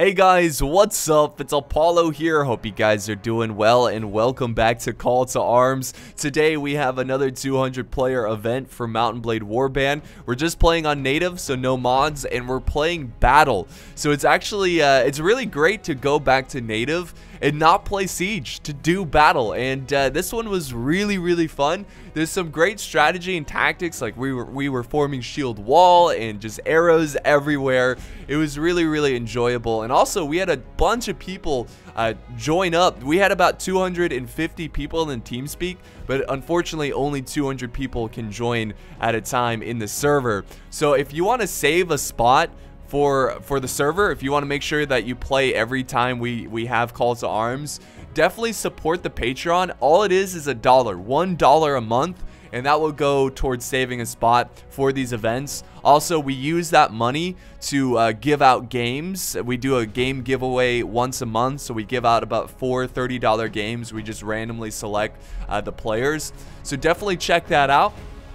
Hey guys, what's up? It's Apollo here. Hope you guys are doing well and welcome back to Call to Arms. Today we have another 200 player event for Mount and Blade Warband. We're just playing on native, so no mods, and we're playing battle. So it's actually, it's really great to go back to native and not play siege, to do battle. And this one was really fun. There's some great strategy and tactics, like we were forming shield wall and just arrows everywhere. It was really enjoyable. And also we had a bunch of people join up. We had about 250 people in TeamSpeak, but unfortunately only 200 people can join at a time in the server. So if you want to save a spot for the server, if you want to make sure that you play every time we have Call to Arms, definitely support the Patreon. All it is a dollar, $1 a month, and that will go towards saving a spot for these events. Also, we use that money to give out games. We do a game giveaway once a month, so we give out about four $30 games. We just randomly select the players, so definitely check that out.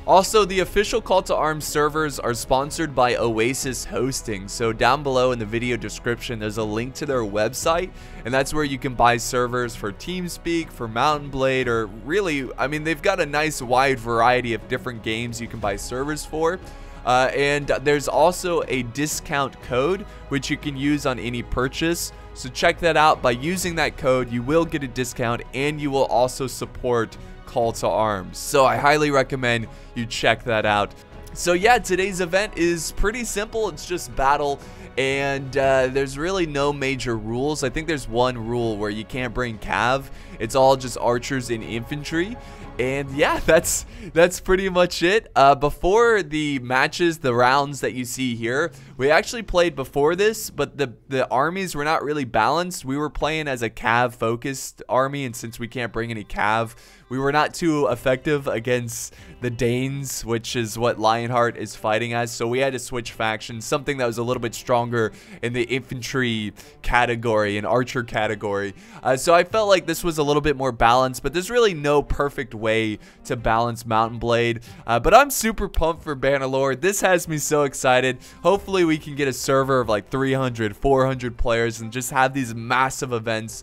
Also, the official Call to Arms servers are sponsored by Oasis Hosting. So down below in the video description, there's a link to their website, and that's where you can buy servers for TeamSpeak, for Mount and Blade, or really, I mean, they've got a nice wide variety of different games you can buy servers for. And there's also a discount code, which you can use on any purchase. So check that out. By using that code, you will get a discount, and you will also support Call to Arms. So I highly recommend you check that out. So yeah, today's event is pretty simple. It's just battle, and there's really no major rules. I think there's one rule where you can't bring cav. It's all just archers and infantry. And yeah, that's pretty much it. Before the matches, the rounds that you see here, we actually played before this, but the armies were not really balanced. We were playing as a cav focused army, and since we can't bring any cav, we were not too effective against the Danes, which is what Lionheart is fighting as. So we had to switch factions, something that was a little bit stronger in the infantry category and archer category. So I felt like this was a little bit more balanced, but there's really no perfect way to balance Mount and Blade. But I'm super pumped for Bannerlord. This has me so excited. Hopefully we can get a server of like 300, 400 players and just have these massive events.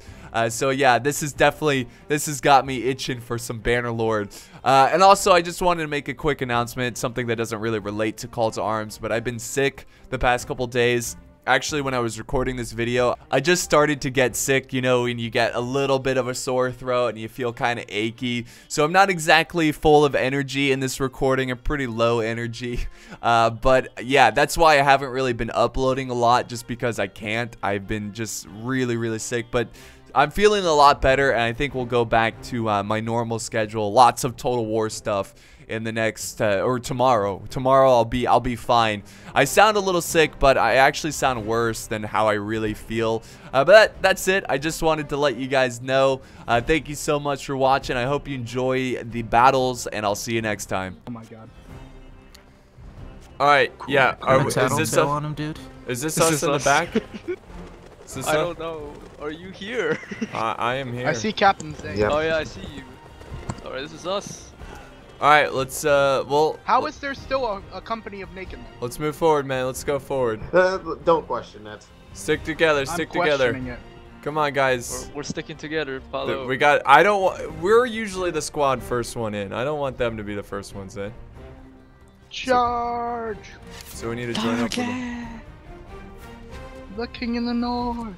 So yeah, this has got me itching for some Bannerlord. And also, I just wanted to make a quick announcement, something that doesn't really relate to Call to Arms, but I've been sick the past couple days. Actually, when I was recording this video, I just started to get sick, you know, and you get a little bit of a sore throat and you feel kind of achy. So I'm not exactly full of energy in this recording. I'm pretty low energy. But yeah, that's why I haven't really been uploading a lot, just because I can't. I've been just really sick, but I'm feeling a lot better, and I think we'll go back to my normal schedule. Lots of Total War stuff in the next or tomorrow. Tomorrow I'll be fine. I sound a little sick, but I actually sound worse than how I really feel. But that's it. I just wanted to let you guys know. Thank you so much for watching. I hope you enjoy the battles, and I'll see you next time. Oh my god. All right. Cool. Yeah. Is this us on him, dude? Is this us in the back? I don't know. Are you here? I am here. I see Captain Zaius. Yep. Oh yeah, I see you. All right, this is us. All right, let's well. How is there still a company of naked men? Let's move forward, man. Let's go forward. Don't question that. Stick together. Stick together. It. Come on, guys. We're sticking together. Follow. We got. I don't want. We're usually the squad first one in. I don't want them to be the first ones in. Charge. So we need to join up with them. The king in the north.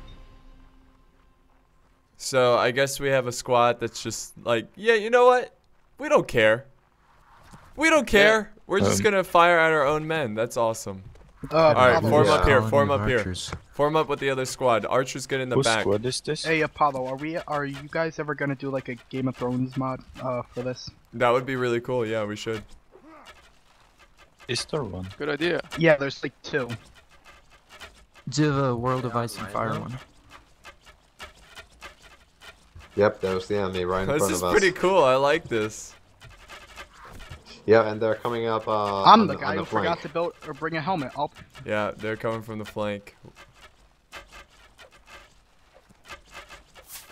So I guess we have a squad that's just like, yeah, you know what? We don't care. We don't care. Yeah. We're just gonna fire at our own men. That's awesome. All right, form up here. Form up archers. Here. Form up with the other squad. Archers, get in the back. What is this? Hey Apollo, are you guys ever gonna do like a Game of Thrones mod for this? That would be really cool. Yeah, we should. Is there one? Good idea. Yeah, there's like two. Do the World of Ice and Fire one. Yep, that was the enemy right in front of us. This is pretty cool. I like this. Yeah, and they're coming up. I'm the guy who forgot to build or bring a helmet up. Yeah, they're coming from the flank.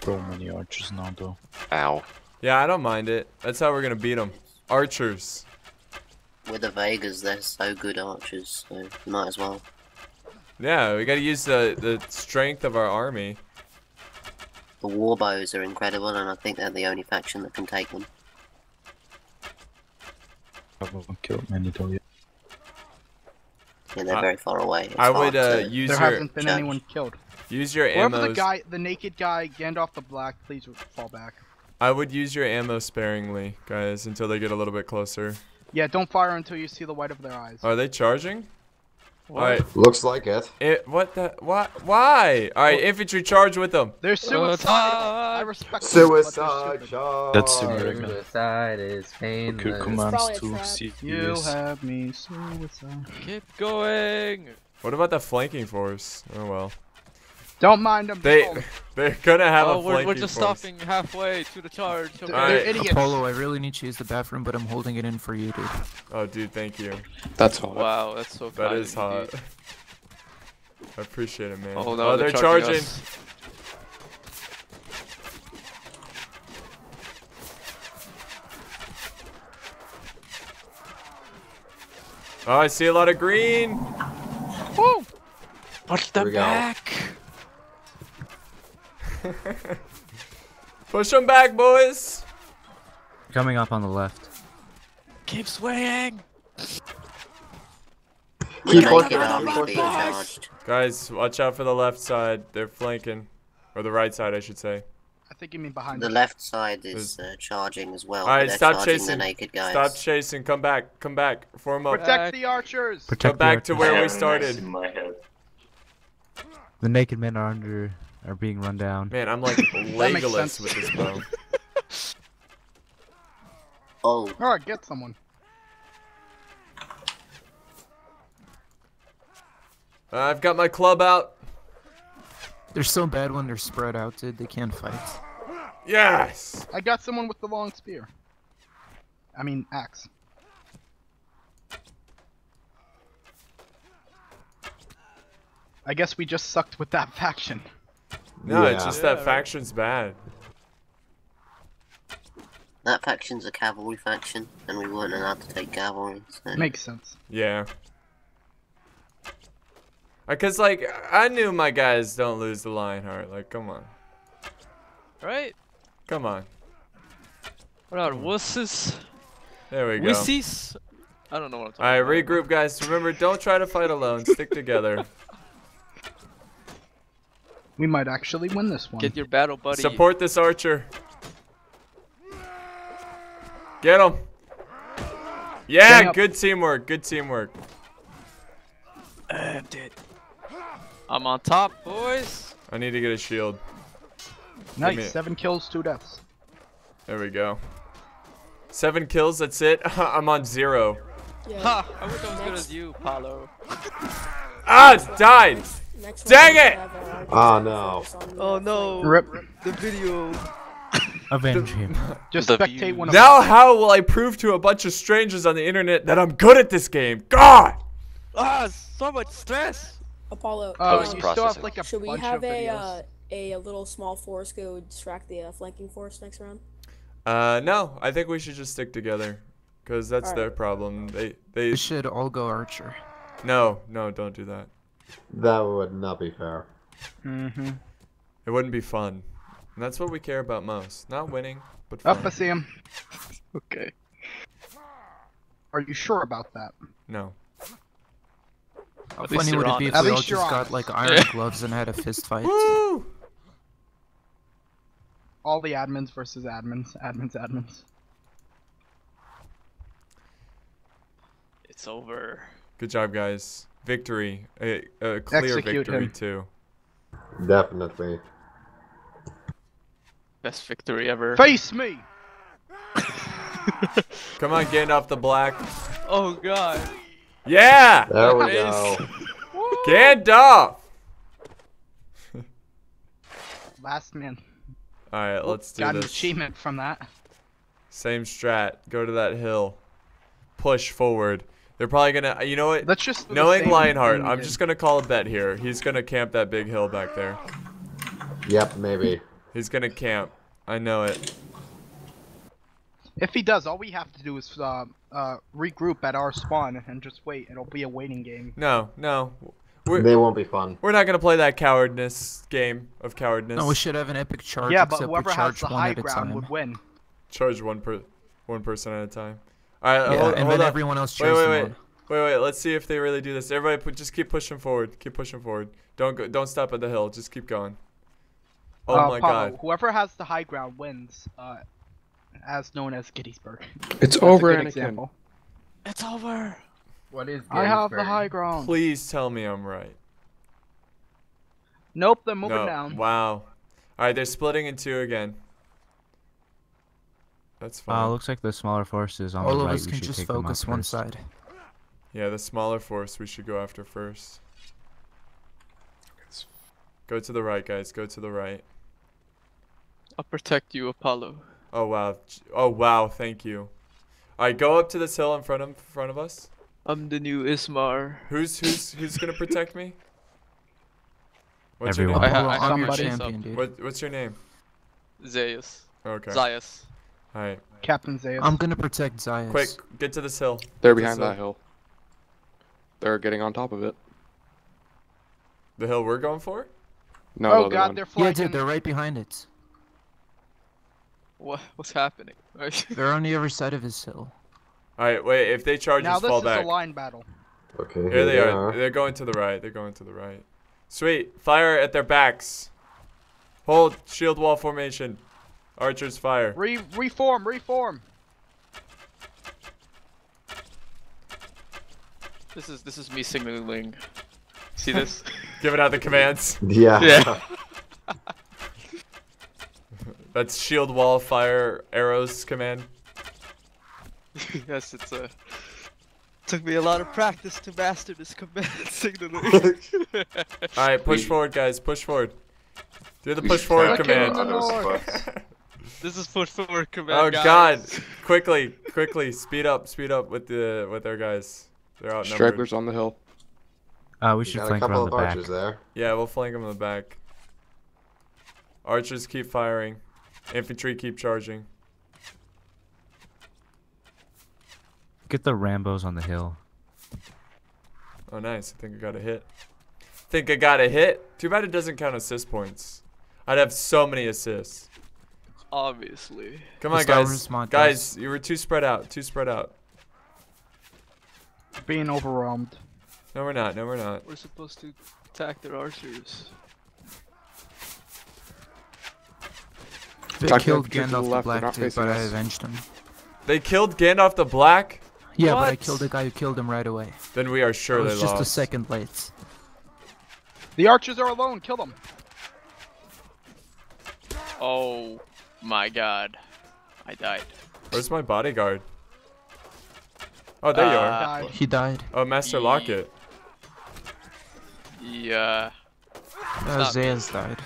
So many archers now, though. Ow. Yeah, I don't mind it. That's how we're gonna beat them. Archers. With the Vegas, they're so good archers, so might as well. Yeah, we gotta use the strength of our army. The warbows are incredible, and I think they're the only faction that can take them. Yeah, they're very far away. It's I would use there hasn't been anyone killed. Use your ammo. Wherever the guy, the naked guy, Gandalf the Black, please fall back. I would use your ammo sparingly, guys, until they get a little bit closer. Yeah, don't fire until you see the white of their eyes. Are they charging? All right. Looks like it. What the? What? Why? All right, infantry charge with them. They're suicide. I respect suicide charge. That's suicide is painless. You have me suicide. Keep going. What about that flanking force? Oh well. Don't mind them. They're gonna have a flanking force. We're just stopping halfway to the charge. They're idiots. Apollo, I really need to use the bathroom, but I'm holding it in for you, dude. Oh, dude, thank you. That's hot. Wow, that's so bad. That is hot. Dude. I appreciate it, man. Oh, no, they're charging. Oh, I see a lot of green. Woo! Watch the back. Push them back, boys. Coming up on the left. Keep swaying. Keep looking. Guys, watch out for the left side. They're flanking, or the right side, I should say. I think you mean behind. The left side is charging as well. All right, stop chasing. Stop chasing. Come back. Come back. Form up. Protect the archers. Come back to where we started. The naked men are under. Are being run down. Man, I'm like Legolas with this bow. Oh. Alright, get someone. I've got my club out. They're so bad when they're spread out, dude. They can't fight. Yes! I got someone with the long spear. I mean, axe. I guess we just sucked with that faction. No, it's just that faction's bad. That faction's a cavalry faction, and we weren't allowed to take cavalry. So. Makes sense. Yeah. Because, like, I knew my guys don't lose the Lionheart. Like, come on. Right? Come on. What about wusses? There we go. Wussies? I don't know what I'm talking about. Alright, regroup, guys. Remember, don't try to fight alone. Stick together. We might actually win this one. Get your battle buddy. Support this archer. Get him. Yeah, good teamwork. Good teamwork. I'm dead. I'm on top, boys. I need to get a shield. Nice. 7 kills, 2 deaths. There we go. 7 kills. That's it. I'm on 0. Yeah. Ha! I wish I was good as you, Apollo. Ah, it's died. Dang it! Oh no. Oh no. Rip. The video. Avenge him. Just spectate one of them. Now how will I prove to a bunch of strangers on the internet that I'm good at this game? God! Ah, so much stress! Apollo. You still have like a should bunch we have of a little small force go distract the flanking force next round? No. I think we should just stick together. Because that's their problem. They should all go archer. No, no, don't do that. That would not be fair. Mm-hmm. It wouldn't be fun. And that's what we care about most. Not winning, but fun. Up, I see him. Okay. Are you sure about that? No. How funny would it be if we all just got like iron gloves and had a fist fight? Woo! All the admins versus admins. Admins, admins. It's over. Good job, guys. Victory, a clear victory too. Definitely. Best victory ever. Face me! Come on, Gandalf the Black. Oh god. Yeah! There we go. Gandalf! Last man. Alright, let's do this. Got an achievement from that. Same strat. Go to that hill. Push forward. They're probably gonna, you know what? Let's just knowing Lionheart, I'm just gonna call a bet here. He's gonna camp that big hill back there. Yep, maybe. He's gonna camp. I know it. If he does, all we have to do is regroup at our spawn and just wait. It'll be a waiting game. No, no. They won't be fun. We're not gonna play that cowardness game of cowardness. No, we should have an epic charge. Yeah, but whoever has the high ground would win. Charge one person at a time. All right, yeah, hold on. Everyone else. Wait, let's see if they really do this. Everybody, just keep pushing forward. Keep pushing forward. Don't stop at the hill. Just keep going. Oh my God! Whoever has the high ground wins. As known as Gettysburg. It's over, Anakin. It's over. What is Gettysburg? I have the high ground. Please tell me I'm right. Nope, they're moving down. Wow. Alright, they're splitting in two again. That's fine. Looks like the smaller force is on the right. All of us can just focus one side. Yeah, the smaller force we should go after first. Go to the right, guys. Go to the right. I'll protect you, Apollo. Oh, wow. Oh, wow. Thank you. All right, go up to this hill in front of us. I'm the new Ismar. Who's going to protect me? What's Everyone. Your name? I'm your champion, dude. What's your name? Zaius. Okay. Zaius. All right. Captain Zaius. I'm going to protect Zaius. Quick, get to this hill. They're behind that hill. They're getting on top of it. The hill we're going for? No, oh, God, they're flanking. Yeah, dude, they're right behind it. What's happening? They're on the other side of his hill. Alright, wait, if they charge us, fall back. Now this is a line battle. Okay, here they are. They're going to the right. They're going to the right. Sweet. Fire at their backs. Hold. Shield wall formation. Archers fire. Reform. This is me signaling. See this? Giving out the commands. Yeah. That's shield wall fire arrows command. Yes, it's a. Took me a lot of practice to master this command signaling. All right, push forward, guys. Push forward. Do the push forward command. This is push forward command. Oh guys. God! Quickly, speed up with our guys. They're outnumbered. Stragglers on the hill. We should flank them on the back. There. Yeah, we'll flank them in the back. Archers keep firing. Infantry keep charging. Get the Rambos on the hill. Oh, nice. I think I got a hit. Too bad it doesn't count assist points. I'd have so many assists. Obviously. Come on, guys. Guys, you were too spread out. Being overwhelmed. No, we're not. We're supposed to attack their archers. They killed Gandalf the Black, but I avenged him. They killed Gandalf the Black? Yeah, but I killed the guy who killed him right away. Then we are sure they lost. It was just a second late. The archers are alone. Kill them. Oh my God. I died. Where's my bodyguard? Oh, there you are. He died. Oh, Master Lockett. Yeah. Zaius died.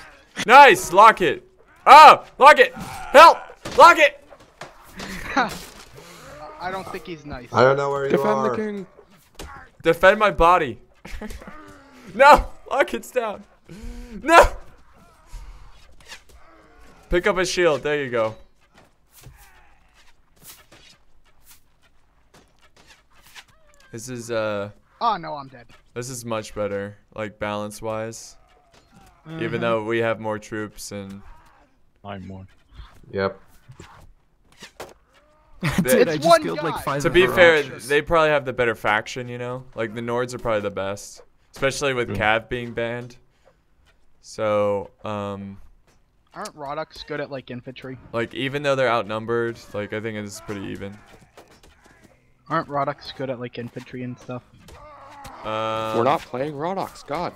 Nice! Lockett! Oh! Lockett! Help! Lockett! I don't think he's nice. I don't know where you are. Defend the king. Defend my body. No! Lockett's down. No! Pick up a shield. There you go. This is, Oh, no, I'm dead. This is much better, like, balance-wise. Mm-hmm. Even though we have more troops and... more. Yep. Dude, I just killed like five. To be fair, they probably have the better faction, you know? Like the Nords are probably the best. Especially with Cav being banned. So, aren't Roddock's good at like infantry? Like even though they're outnumbered, like I think it's pretty even. Aren't Roddock's good at like infantry and stuff? We're not playing Roddock's, God.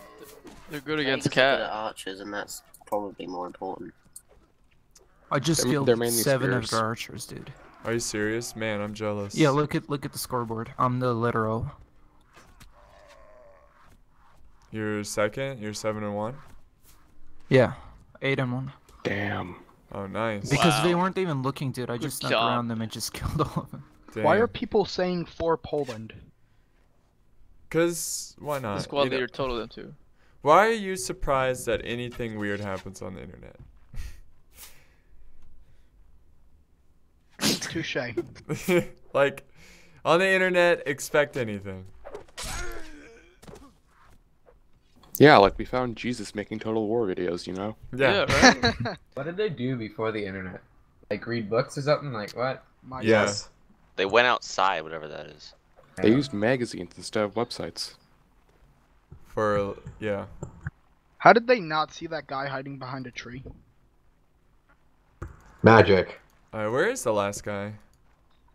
They're good against Cav. Archers, and that's probably more important. I just killed seven of our archers, dude. Are you serious? Man, I'm jealous. Yeah, look at the scoreboard. I'm the literal. You're second? You're 7-1? Yeah. 8-1. Damn. Oh, nice. Because they weren't even looking, dude. I just snuck around them and just killed all of them. Damn. Why are people saying for Poland? Because, why not? The squad leader told them to. Why are you surprised that anything weird happens on the internet? Touche. Like, on the internet, expect anything. Yeah, like we found Jesus making Total War videos, you know? Yeah, yeah, right? What did they do before the internet? Like read books or something? Like what? My yes. God. They went outside, whatever that is. They used magazines instead of websites. For, yeah. How did they not see that guy hiding behind a tree? Magic. Alright, where is the last guy?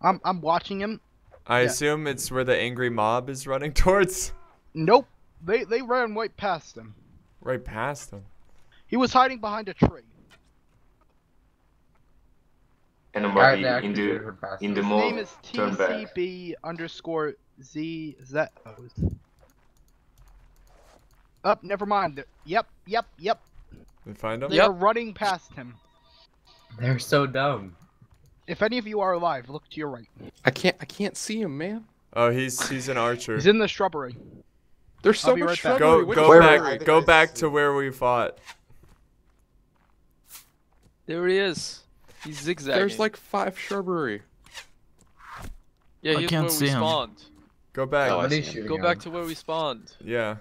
I'm watching him. I assume it's where the angry mob is running towards? Nope. They ran right past him. Right past him? He was hiding behind a tree. And in the his name is TCB_ZZ. Oh, never mind. Yep. They find him? They're running past him. They're so dumb. If any of you are alive, look to your right. I can't see him, man. Oh, he's an archer. He's in the shrubbery. There's so much shrubbery. Go back to where we fought. There he is. He's zigzagging. There's like 5 shrubbery. Yeah, he's where we spawned. Go back. Oh, go back to where we spawned. Yeah.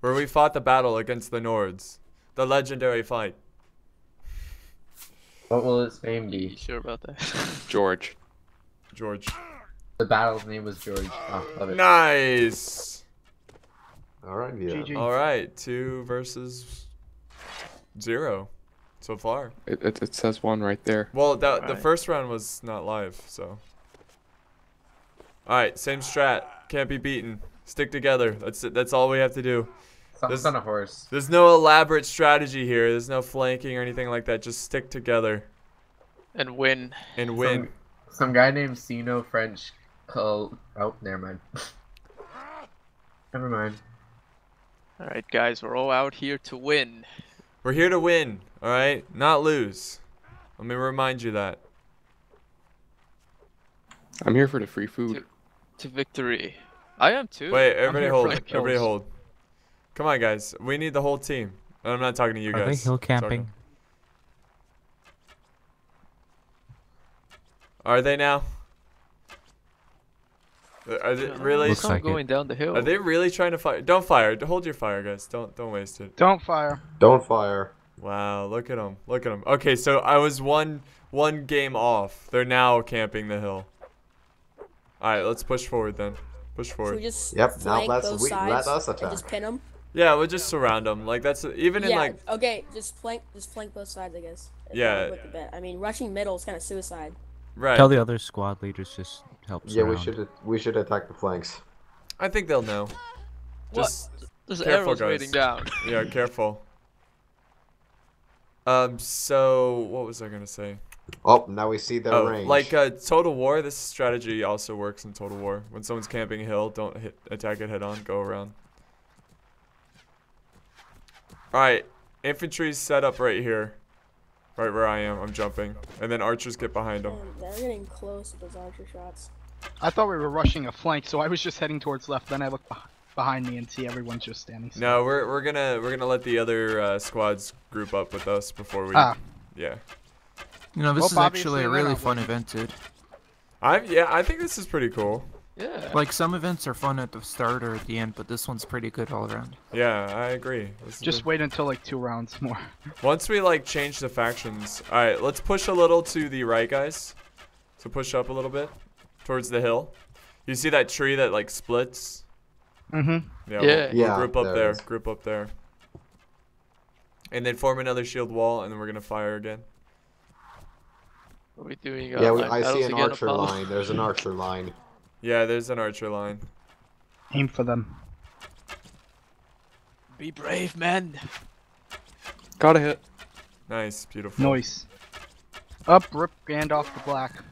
Where we fought the battle against the Nords. The legendary fight. What will its name be? You sure about that? George. George. The battle's name was George. Oh, love it. Nice! Alright, yeah. Alright, 2 versus 0 so far. It says 1 right there. Well, the first round was not live, so. Alright, same strat. Can't be beaten. Stick together. That's it. That's all we have to do. There's on a horse. There's no elaborate strategy here. There's no flanking or anything like that. Just stick together. And win. And win. Some guy named Sino French called... Oh, never mind. Never mind. Alright guys, we're all out here to win. We're here to win, alright? Not lose. Let me remind you that. I'm here for the free food. To victory. I am too. Wait, everybody hold. Everybody hold. Come on guys, we need the whole team. I'm not talking to you guys. Are they hill camping? Are they now? Are they really? Looks like going down the hill. Are they really trying to fire? Don't fire. Hold your fire, guys. Don't waste it. Don't fire. Don't fire. Wow, look at them. Look at them. Okay, so I was one game off. They're now camping the hill. All right, let's push forward then. Push forward. So yep. Now let us attack. Just pin them. Yeah, we'll just surround them. Like that's even in like. Okay, just flank both sides, I guess. Yeah. I mean, rushing middle is kind of suicide. Right. Tell the other squad leaders just help. Yeah, we should attack the flanks. I think they'll know. Just what? There's arrows raining down. Yeah, careful. So what was I gonna say? Oh, now we see their range. Like Total War, this strategy also works in Total War. When someone's camping a hill, don't attack it head on. Go around. All right, infantry's set up right here. Right where I am, I'm jumping. And then archers get behind them. They're getting close with those archer shots. I thought we were rushing a flank, so I was just heading towards left. Then I look behind me and see everyone's just standing still. No, we're gonna let the other squads group up with us before we. Yeah. You know, this is actually a really fun event, dude. I think this is pretty cool. Yeah. Like some events are fun at the start or at the end, but this one's pretty good all around. Yeah, I agree. Just wait until like 2 rounds more. Once we like change the factions. All right, let's push a little to the right, guys. So push up a little bit towards the hill. You see that tree that like splits? Mm-hmm. Yeah. We'll group up there. Group up there. And then form another shield wall, and then we're gonna fire again. What are we doing? Yeah, I see an archer line. There's an archer line. Yeah, there's an archer line. Aim for them. Be brave, men. Got a hit. Nice, beautiful. Nice. Up, rip Gandalf the Black.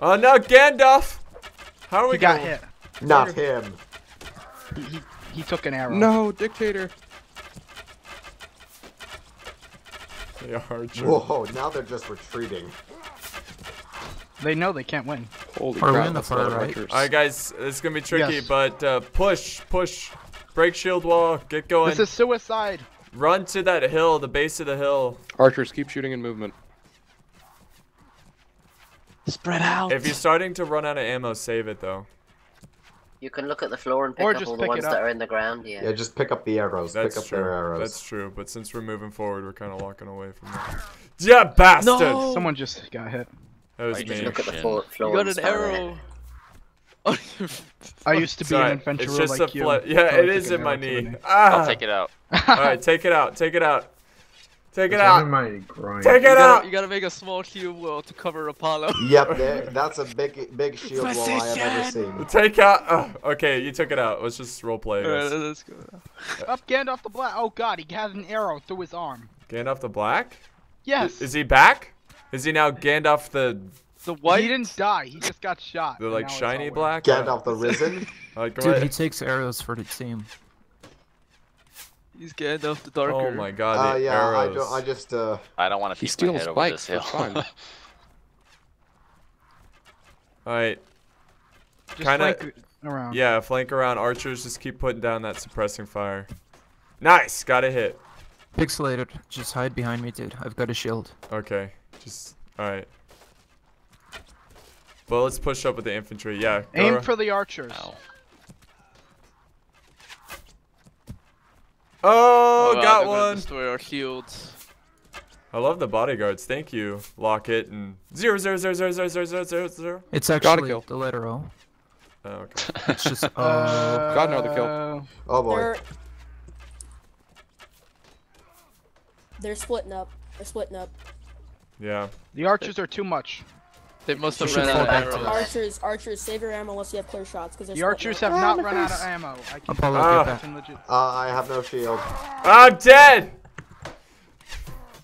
Oh no, Gandalf! How are we going? He got hit. Not him. He took an arrow. No, dictator. The archer. Whoa, now they're just retreating. They know they can't win. Holy crap, that's not right. Alright guys, it's gonna be tricky, but push. Break shield wall, get going. This is suicide. Run to that hill, the base of the hill. Archers, keep shooting in movement. Spread out. If you're starting to run out of ammo, save it though. You can look at the floor and pick up all the ones that are in the ground. Yeah. Yeah, just pick up the arrows. That's pick up their arrows. That's true. But since we're moving forward, we're kind of walking away from that. Yeah, bastard! No! Someone just got hit. That was me. Look at the floor. You got an arrow. I used to be an adventurer like you. Yeah, it is in my knee. Ah. I'll take it out. All right, take it out. Take it out. Take it out! Take it out! You gotta make a small shield wall to cover Apollo. Yep, that's a big shield wall I have ever seen. Take out! Oh, okay, you took it out. Let's just roleplay. Alright, let's go. Up Gandalf the Black! Oh god, he has an arrow through his arm. Gandalf the Black? Yes. Is he back? Is he now Gandalf the... White? He didn't die, he just got shot. The like shiny black? Gandalf the Risen? Dude, he takes arrows for the team. He's Gandalf the Darker. Oh my god, the arrows. I don't want to peek my head over this hill. Alright. Kinda... around. Yeah, flank around. Archers just keep putting down that suppressing fire. Nice! Got a hit. Pixelated. Just hide behind me, dude. I've got a shield. Okay. Just... Alright. Well, let's push up with the infantry. Yeah. Aim for the archers. Ow. Oh, got one! Destroy our shields. I love the bodyguards. Thank you, Lockett and 0 0 0 0 0 0 0 0 0. It's actually the letter O. Oh, okay. It's just God no the kill. Oh boy. They're splitting up. They're splitting up. Yeah. The archers are too much. They must have run out of ammo. Archers, save your ammo unless you have clear shots. The archers have not run out of ammo. I can't I have no shield. I'm dead!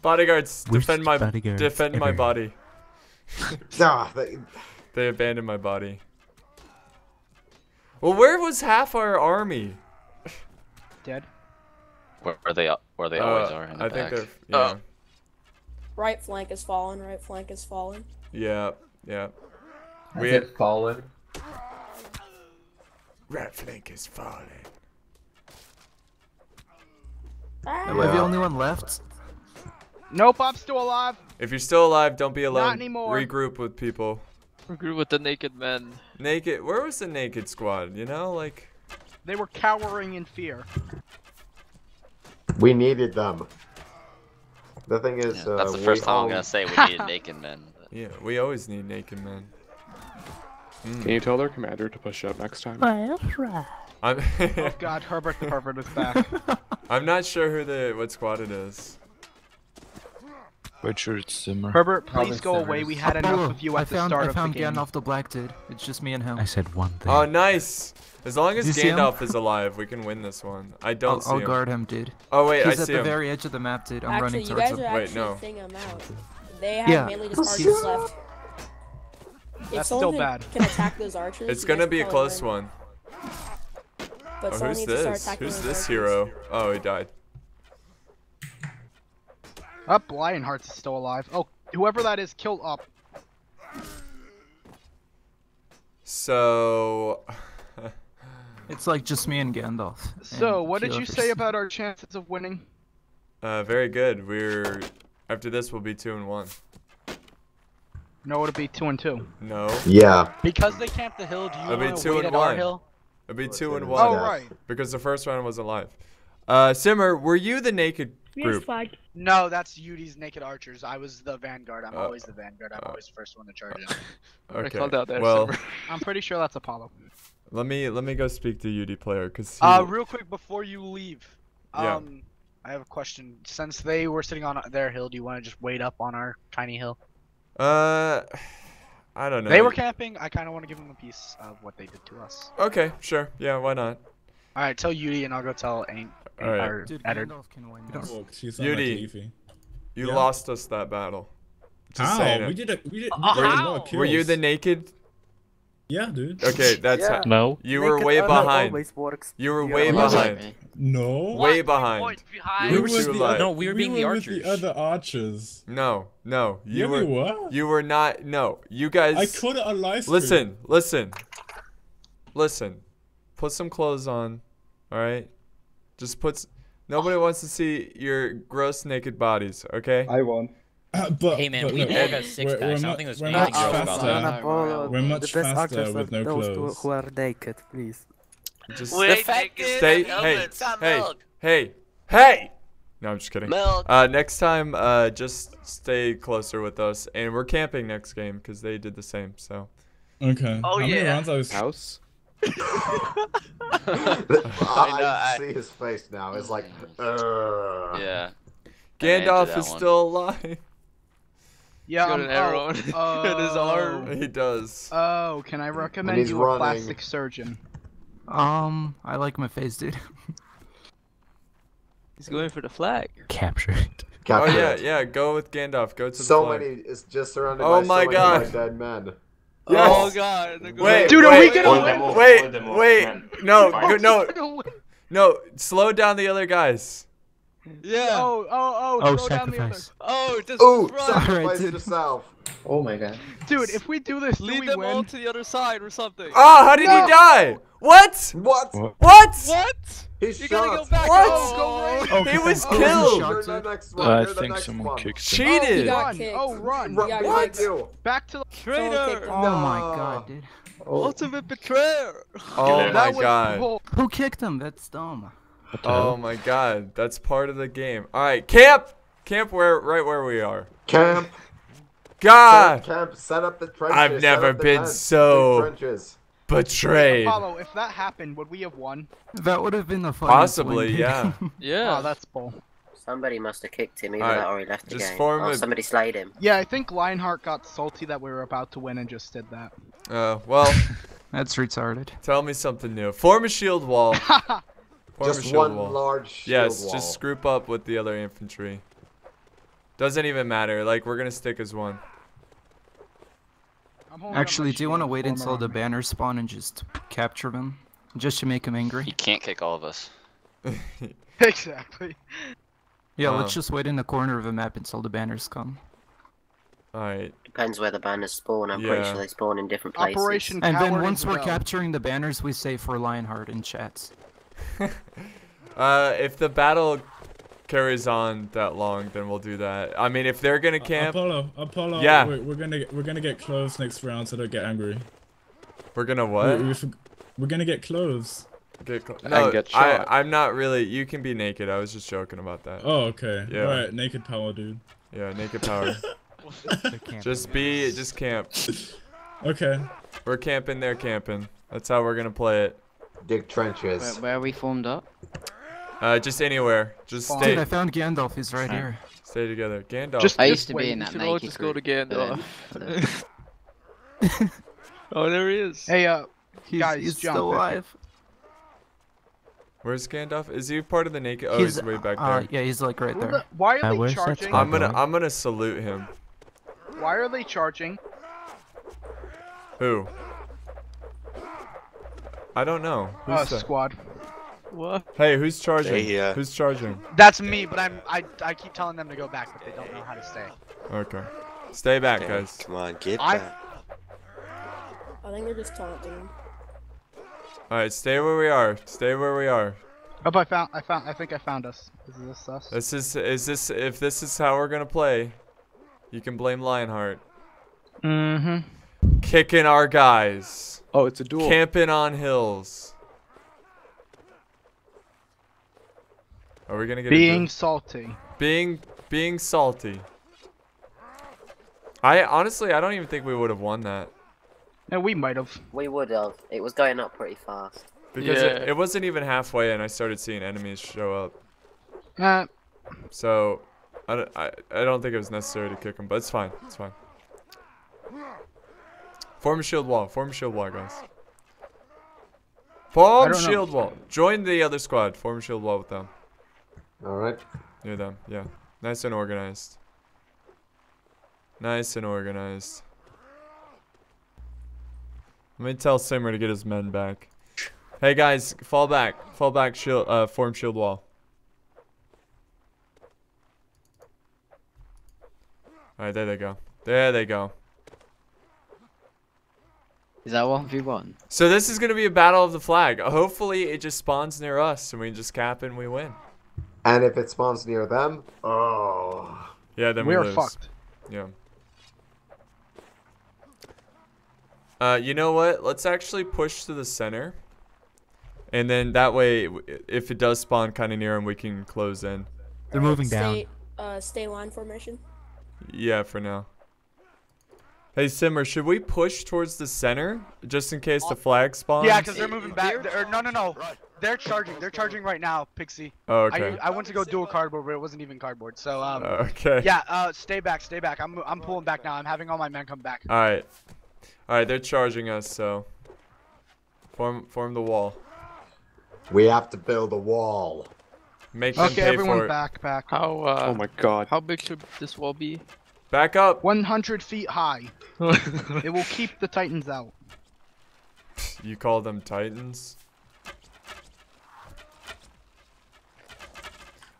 Bodyguards, defend my body. Nah, they abandoned my body. Well, where was half our army? Dead. Where they always are in the back. Think they're... Yeah. Right flank is fallen, Yeah. Yeah. We had fallen. Rat flank is falling. Am I the only one left? Nope, I'm still alive. If you're still alive, don't be alone. Not anymore. Regroup with people. Regroup with the naked men. Naked? Where was the naked squad? You know, like... They were cowering in fear. We needed them. The thing is... Yeah, that's the first time I'm going to say we needed naked men. Yeah, we always need naked men. Mm. Can you tell their commander to push up next time? Oh god, Herbert the Pervert is back. I'm not sure what squad it is. Richard Zimmer. Herbert, please go away. We had enough of you at the start of the game. I found Gandalf the Black, dude. It's just me and him. I said one thing. Oh, nice. As long as Gandalf is alive, we can win this one. I don't see him. I'll guard him, dude. Oh, wait, I see him. He's at the very edge of the map, dude. I'm running towards him. Wait, no. They have mainly just archers left. That's still bad. Can attack those archers. It's gonna be a close one. But oh, who's this? Who's this hero? Oh, he died. Up, Lionheart's still alive. Oh, whoever that is, kill up. So... it's like just me and Gandalf. So, what did you say about our chances of winning? Very good. We're... After this, we'll be 2-1. No, it'll be 2-2. No. Yeah. Because they camped the hill, do you want to wait at our hill? It'll be 2-1. Oh, right. Because the first round wasn't live. Simmer, were you the naked group? No, that's Udi's naked archers. I was the vanguard. I'm always the vanguard. I'm always the first one to charge in. Okay. Well, I'm pretty sure that's Apollo. Let me go speak to Udi player, cause he... real quick before you leave. Yeah. I have a question. Since they were sitting on their hill, do you want to just wait up on our tiny hill? I don't know. They were camping. I kind of want to give them a piece of what they did to us. Okay, sure. Yeah, why not? All right, tell Yudi and I'll go tell Aang. Right. Dude, Gandalf can win. Yudi, you lost us that battle. Just saying. Were you the naked? Yeah, dude. Okay, that's no. You were way behind. You were way behind. No. Way behind. No, we were being the archers. The other archers. No, no. You were. You were not. No, you guys. I could have alive. Listen. Put some clothes on. All right. Nobody wants to see your gross naked bodies. Okay. I won. But, hey man, we have a six guy. Something that's not faster. We're much faster with no clothes. Who are naked, please? Just stay. Hey! No, I'm just kidding. Next time, just stay closer with us, and we're camping next game because they did the same. So. Okay. Oh yeah. House. I see his face now. It's like. Yeah. Gandalf is still alive. Yeah, he's got an arrow in his arm. He does. Oh, can I recommend you a plastic surgeon? I like my face, dude. He's going for the flag. Captured. Oh yeah, yeah. Go with Gandalf. Go to the flag. So many. It's just surrounded by so many dead men. Yes. Oh god. Wait, dude, are we gonna win? Wait. No. Slow down the other guys. Yeah. Oh, slow down the other. Oh, just sacrifice yourself. Oh my god. Dude, if we do this, lead them all to the other side or something. Ah, how did he die? What? He's shot. What? He was killed. I think someone kicked him. Cheated. Oh, run. What? Back to the traitor. Oh my god, dude. Ultimate betrayer. Oh my god. Who kicked him? That's dumb. Oh my god, that's part of the game. Alright, camp! Camp right where we are. Camp! God! Camp, set up the trenches. I've never been so betrayed. Apollo, if that happened, would we have won? That would have been the fun. Possibly, yeah. Yeah. Oh, that's bull. Somebody must have kicked him, even that or he left the game. Or somebody slayed him. Yeah, I think Lionheart got salty that we were about to win and just did that. Well. That's retarded. Tell me something new. Form a shield wall. Just one large shield wall. Just group up with the other infantry. Doesn't even matter. Like, we're gonna stick as one. Actually, do you want to wait until the banners spawn and just capture them? Just to make him angry? He can't kick all of us. Exactly. Yeah, let's just wait in the corner of the map until the banners come. Alright. Depends where the banners spawn. I'm pretty sure they spawn in different places. And then once we're capturing the banners, we say for Lionheart in chats. If the battle carries on that long, then we'll do that. I mean, if they're gonna camp, Apollo, yeah, we're gonna get clothes next round, so don't get angry. We're gonna what? We're gonna get clothes. No, get shot. I'm not really. You can be naked. I was just joking about that. Oh, okay. Yeah. All right, naked power, dude. Yeah, naked power. Just camp. Okay. We're camping. They're camping. That's how we're gonna play it. Dig trenches. Where are we formed up? Just anywhere. Just stay. Dude, I found Gandalf. He's right here. Stay together. Gandalf. I used to be in that naked just group. Go to Gandalf. Oh, there he is. Hey, guys, he's still alive. Where's Gandalf? Is he part of the naked? Oh, he's way back there. Yeah, he's like right there. Why are they charging? I'm gonna salute him. Why are they charging? Who? I don't know. Who's squad. What? Hey, who's charging? Who's charging? That's me, but I keep telling them to go back, but they don't know how to stay. Okay. Stay back, guys. Come on, get back. I think they're just taunting. Alright, stay where we are. Stay where we are. Oh, but I think I found us. Is this us? If this is how we're gonna play, you can blame Lionheart. Mm-hmm. Kicking our guys. Oh, it's a duel. Camping on hills. Are we gonna get being salty? Being salty. I don't even think we would have won that. No, we might have. We would have. It was going up pretty fast. Because it wasn't even halfway, and I started seeing enemies show up. So, I don't think it was necessary to kick them, but it's fine. It's fine. Form a shield wall. Form a shield wall, guys. Form shield wall. Join the other squad. Form a shield wall with them. Alright. Near them, yeah. Nice and organized. Nice and organized. Let me tell Simmer to get his men back. Hey guys, fall back. Fall back, shield, form shield wall. Alright, there they go. There they go. Is that 1v1? So this is going to be a battle of the flag. Hopefully it just spawns near us and we just cap and we win. And if it spawns near them, then we lose. We're fucked. Yeah. You know what? Let's actually push to the center. And then that way, if it does spawn kind of near him, we can close in. They're moving down. Stay line formation. Yeah, for now. Hey, Simmer, should we push towards the center just in case the flag spawns? Yeah, because they're moving back. No. They're charging. They're charging right now, Pixie. Oh, okay. I went to go dual cardboard, but it wasn't even cardboard. So, okay. Yeah, stay back, stay back. I'm pulling back now. I'm having all my men come back. All right. All right, they're charging us, so form the wall. We have to build a wall. Make them pay for it. Okay, everyone back. How, oh my god. How big should this wall be? Back up. 100 feet high. It will keep the Titans out. You call them Titans?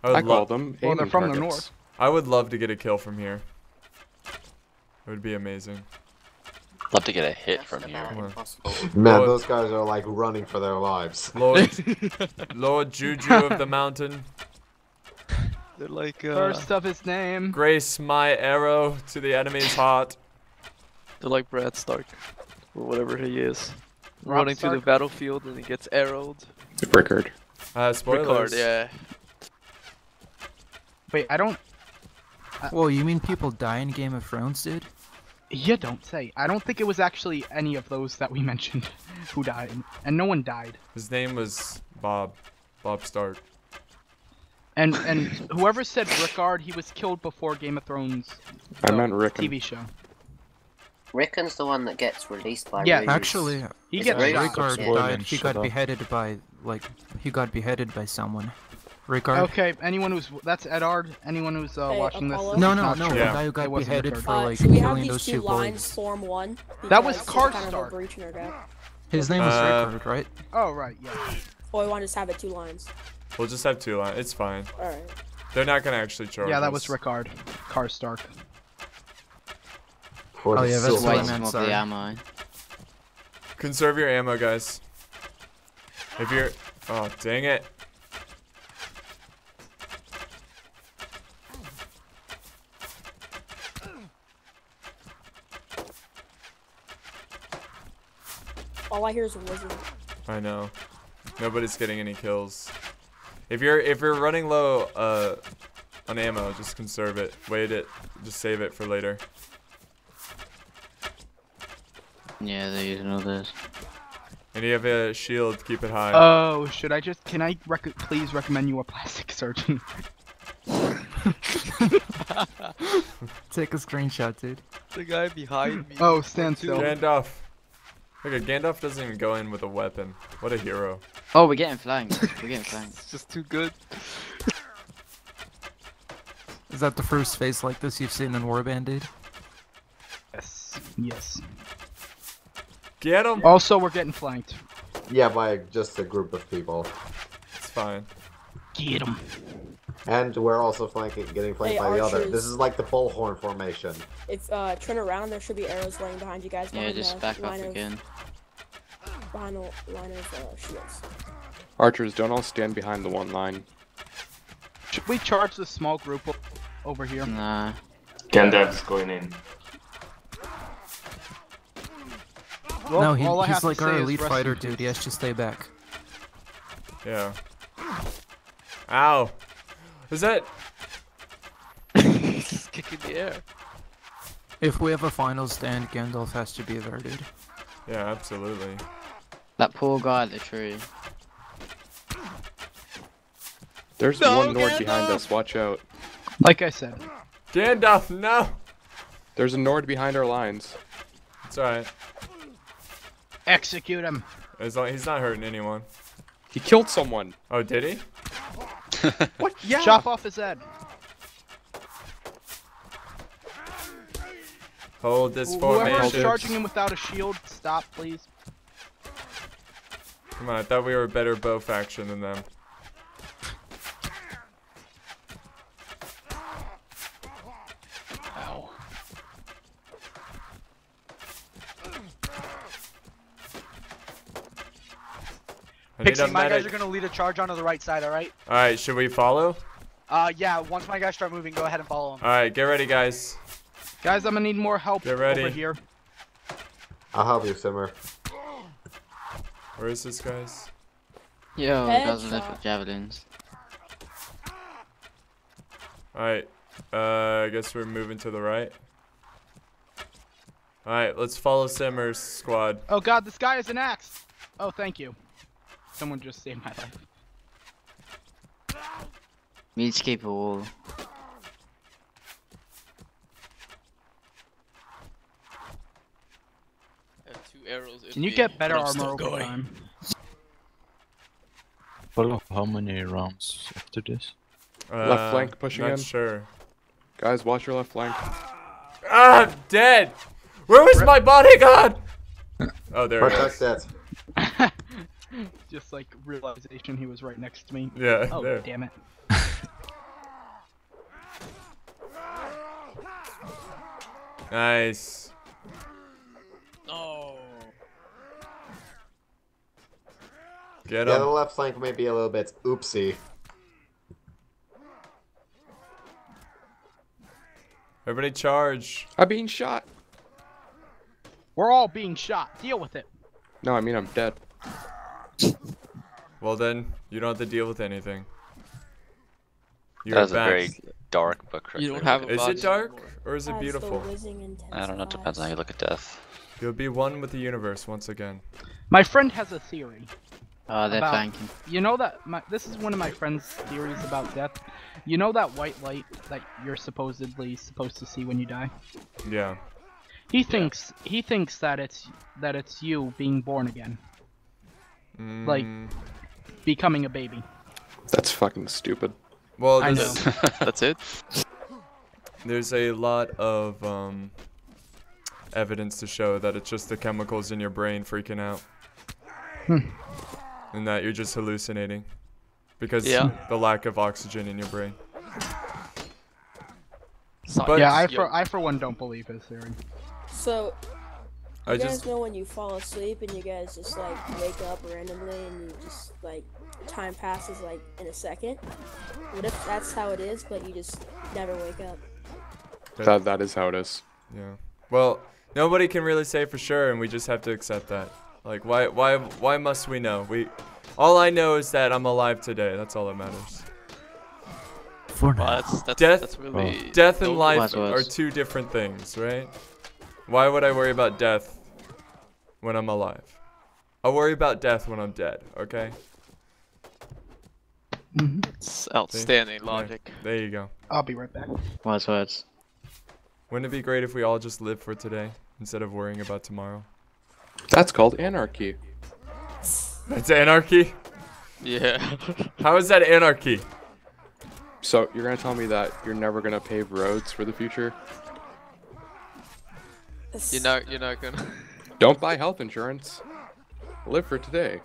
I call them. Well, they're from the north. I would love to get a kill from here. It would be amazing. Love to get a hit from here. Man, Lord, those guys are like running for their lives. Lord Juju of the mountain. They're like, first of his name. Grace my arrow to the enemy's heart. They're like Brad Stark, or whatever he is. Running through the battlefield and he gets arrowed. Rickard. Spoilers. Rickard, yeah. Wait, I don't... Whoa, you mean people die in Game of Thrones, dude? You don't say. I don't think it was actually any of those that we mentioned who died. And no one died. His name was Bob. Bob Stark. And whoever said Rickard, he was killed before Game of Thrones. I meant Rickon. TV show. Rickon's the one that gets released by. Yeah, actually, he gets Rickard died. He got beheaded by someone. Rickard. Okay, anyone who's Edard. Anyone who's watching this. No. Yeah. The guy who got beheaded for like killing those two boys. Form one. That was Karstark. His name was Rickard, right? Oh right, yeah. Well, we want to just have it 2 lines. We'll just have 2 lines. It's fine. All right. They're not gonna actually charge. Yeah, that was Rickard, Karstark. Oh yeah, that's why the ammo. Conserve your ammo, guys. If you're, oh dang it. All I hear is a wizard. I know. Nobody's getting any kills. If you're running low on ammo, just conserve it. Wait it. Just save it for later. Yeah, they're using all this. And you have a shield. Keep it high. Oh, should I just? Can I please recommend you a plastic surgeon? Take a screenshot, dude. The guy behind me. Oh, stand still. Gandalf. Okay, Gandalf doesn't even go in with a weapon. What a hero. Oh, we're getting flanked. We're getting flanked. It's just too good. Is that the first face like this you've seen in Warband, dude? Yes. Yes. Get him! Also, we're getting flanked. Yeah, by just a group of people. It's fine. Get him. And we're also getting flanked by the other. This is like the bullhorn formation. If turn around, there should be arrows laying behind you guys. Yeah, just back up again. Behind the line of shields. Archers, don't all stand behind the one line. Should we charge the small group over here? Nah. Gandalf's going in. Well, no, he's like our elite fighter, dude. He has to stay back. Yeah. Ow. Is that? He's just kicking the air. If we have a final stand, Gandalf has to be there, dude. Yeah, absolutely. That poor guy at the tree. There's one Nord behind us. Watch out. Like I said. Gandalf, no. There's a Nord behind our lines. It's alright. Execute him. He's not hurting anyone. He killed someone. Oh, did he? What? Yeah. Chop off his head. Hold this formation. Whoever's charging him without a shield, stop, please. Come on, I thought we were a better bow faction than them. Ow. Pixie, my guys are gonna lead a charge onto the right side, alright? Alright, should we follow? Yeah, once my guys start moving, go ahead and follow them. Alright, get ready, guys. Guys, I'm gonna need more help over here. I'll help you, Simmer. Where is this, guys? Yo, guys are left with javelins. Alright, I guess we're moving to the right. Alright, let's follow Simmer's squad. Oh god, this guy has an axe! Oh, thank you. Someone just saved my life. We need to escape a wall. Can you get better armor over time? Follow how many rounds after this? Left flank pushing in. Not sure. Guys, watch your left flank. Ah, I'm dead! Where was my bodyguard? Oh, there it is. That. Just like realization he was right next to me. Yeah, oh, there. Damn it. Nice. Get him. The left flank may be a little bit oopsie. Everybody charge. I'm being shot. We're all being shot. Deal with it. No, I mean I'm dead. Well then, you don't have to deal with anything. You're That's back. A very dark book right you don't have Is it dark anymore. Or is it beautiful? I don't know. It depends on how you look at death. You'll be one with the universe once again. My friend has a theory. Oh, they're flanking. You know that this is one of my friend's theories about death. You know that white light that you're supposedly supposed to see when you die? Yeah. He thinks that it's you being born again. Mm. Like becoming a baby. That's fucking stupid. Well, I know. That's it. There's a lot of evidence to show that it's just the chemicals in your brain freaking out. Hmm. And that you're just hallucinating because the lack of oxygen in your brain. But yeah, I for one don't believe his theory. So, you guys know when you fall asleep and you guys just like wake up randomly and you just like time passes like in a second? What if that's how it is, but you just never wake up? That is how it is. Yeah. Well, nobody can really say for sure, and we just have to accept that. Like, why must we know? All I know is that I'm alive today. That's all that matters. For now. Well, death and life are two different things, right? Why would I worry about death when I'm alive? I worry about death when I'm dead, okay? It's outstanding logic. There you go. I'll be right back. Wise words. Wouldn't it be great if we all just live for today instead of worrying about tomorrow? That's called anarchy. That's anarchy? Yeah. How is that anarchy? So, you're gonna tell me that you're never gonna pave roads for the future? You're not gonna... Don't buy health insurance. Live for today.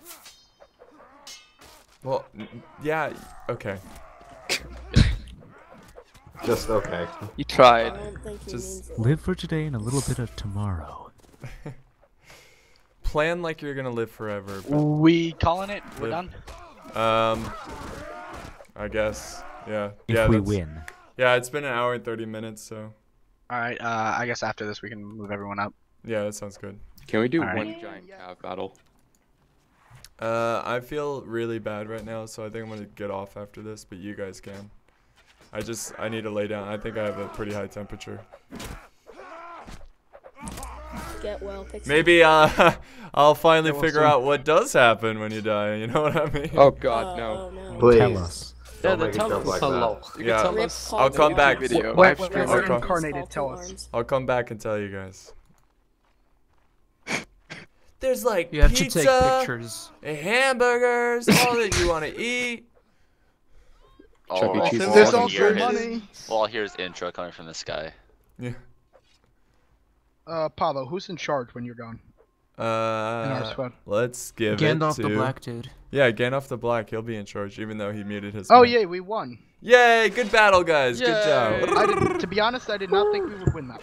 Well, yeah, okay. Just okay. You tried. Just live for today and a little bit of tomorrow. Plan like you're gonna live forever. We calling it? We're done? I guess. Yeah. If we win. Yeah, it's been an hour and 30 minutes, so. Alright, I guess after this we can move everyone up. Yeah, that sounds good. Can we do one giant calf battle? I feel really bad right now, so I think I'm gonna get off after this, but you guys can. I need to lay down. I think I have a pretty high temperature. Get well, maybe I'll finally figure out what does happen when you die. You know what I mean? Oh God, no! Please tell us. Yeah, tell us. Like yeah. Tell us. I'll come back. Video. Tell us. I'll come back and tell you guys. There's like you have pizza, to take pictures, and hamburgers, all that you want to eat. There's also money. All here's intro coming from this guy. Yeah. Apollo, who's in charge when you're gone? In our squad. Let's give Gandalf the Black, dude. Yeah, Gandalf the Black. He'll be in charge, even though he muted his. Oh yeah, we won! Yay! Good battle, guys. Yay. Good job. To be honest, I did not think we would win that.